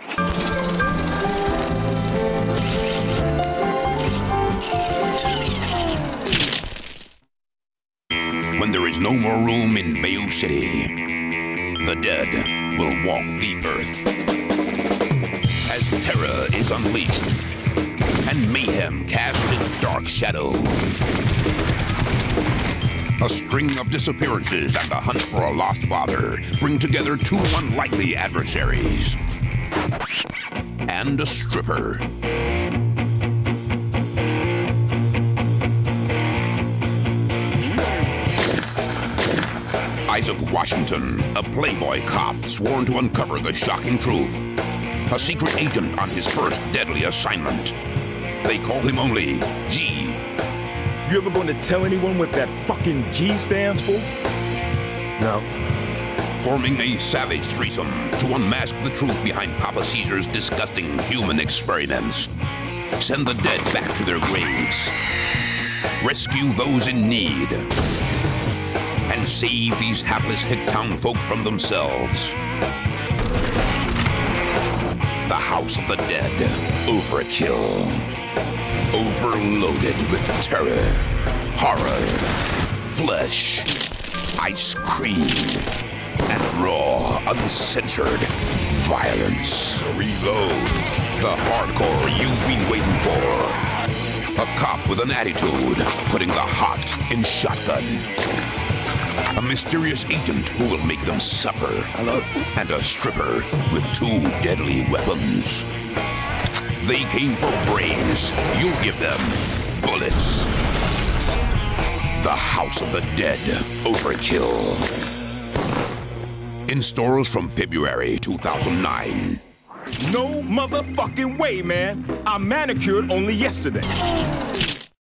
Caesar. When there is no more room in Bayou City, the dead will walk the earth. As terror is unleashed and mayhem casts its dark shadow, a string of disappearances and the hunt for a lost father bring together two unlikely adversaries and a stripper. Isaac Washington, a playboy cop sworn to uncover the shocking truth. A secret agent on his first deadly assignment. They call him only G. You ever going to tell anyone what that fucking G stands for? No. Forming a savage threesome to unmask the truth behind Papa Caesar's disgusting human experiments. Send the dead back to their graves. Rescue those in need. And save these hapless hick-town folk from themselves. The House of the Dead, Overkill. Overloaded with terror, horror, flesh, ice cream, and raw, uncensored violence. Reload, the hardcore you've been waiting for. A cop with an attitude, putting the hot in shotgun. A mysterious agent who will make them suffer. Hello? And a stripper with two deadly weapons. They came for brains. You give them bullets. The House of the Dead, Overkill. In stores from February 2009. No motherfucking way, man. I manicured only yesterday.